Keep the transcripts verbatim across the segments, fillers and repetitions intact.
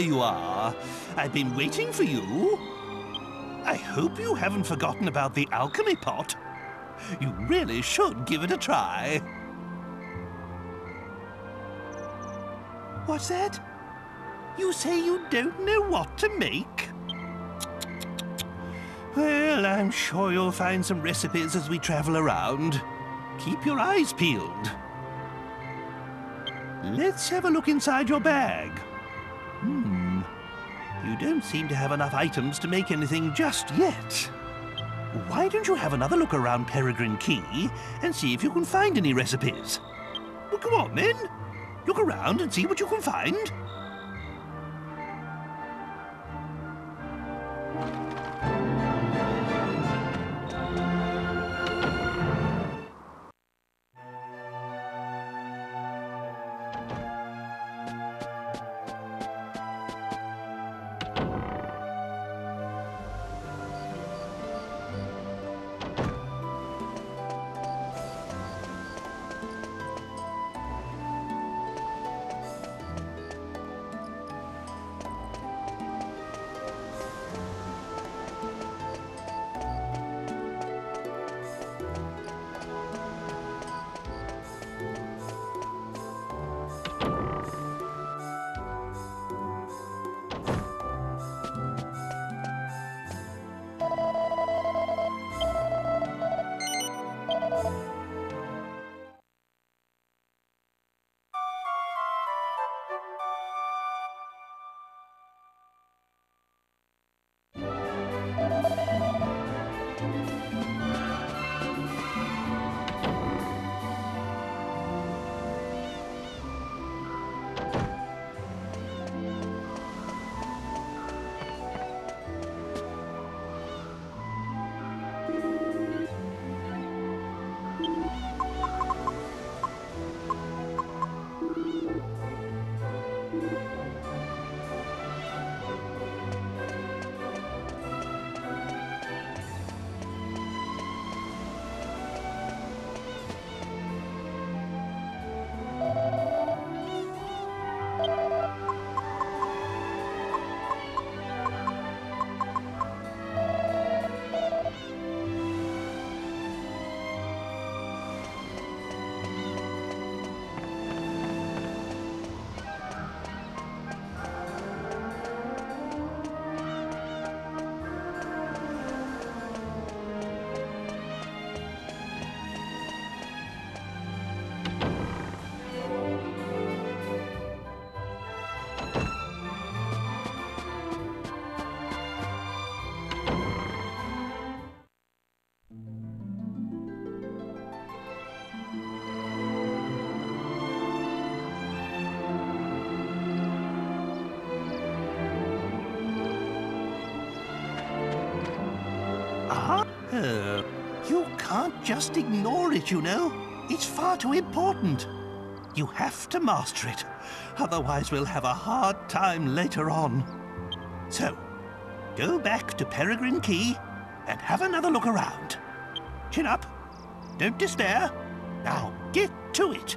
There you are. I've been waiting for you. I hope you haven't forgotten about the alchemy pot. You really should give it a try. What's that? You say you don't know what to make? Well, I'm sure you'll find some recipes as we travel around. Keep your eyes peeled. Let's have a look inside your bag. Hmm. You don't seem to have enough items to make anything just yet. Why don't you have another look around Peregrin Quay and see if you can find any recipes? Well, come on, then. Look around and see what you can find. You can't just ignore it, you know. It's far too important. You have to master it, otherwise we'll have a hard time later on. So, go back to Peregrin Quay and have another look around. Chin up. Don't despair. Now get to it.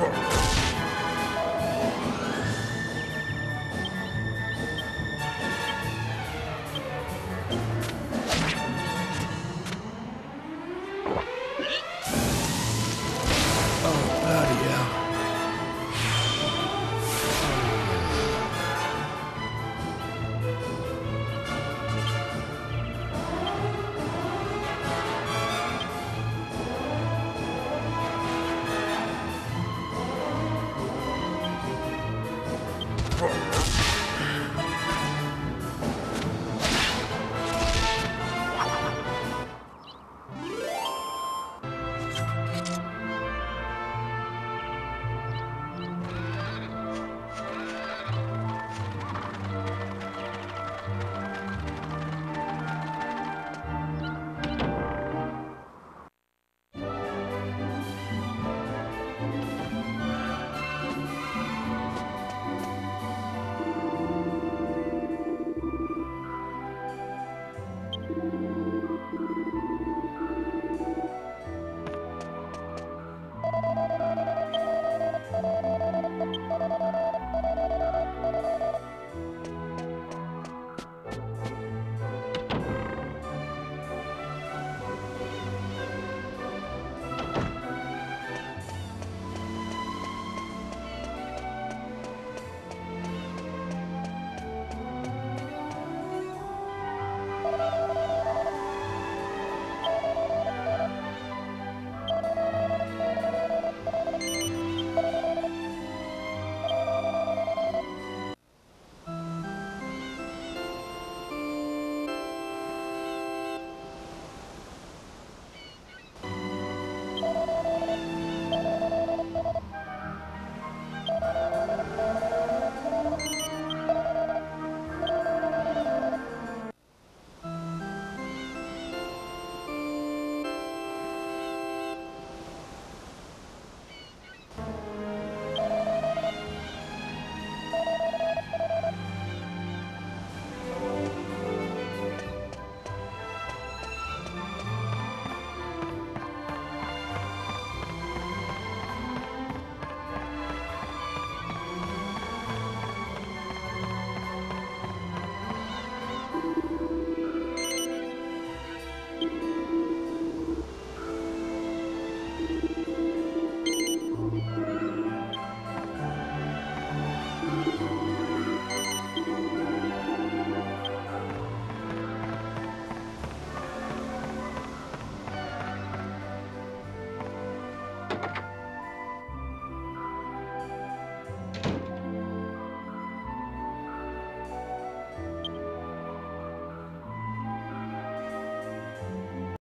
You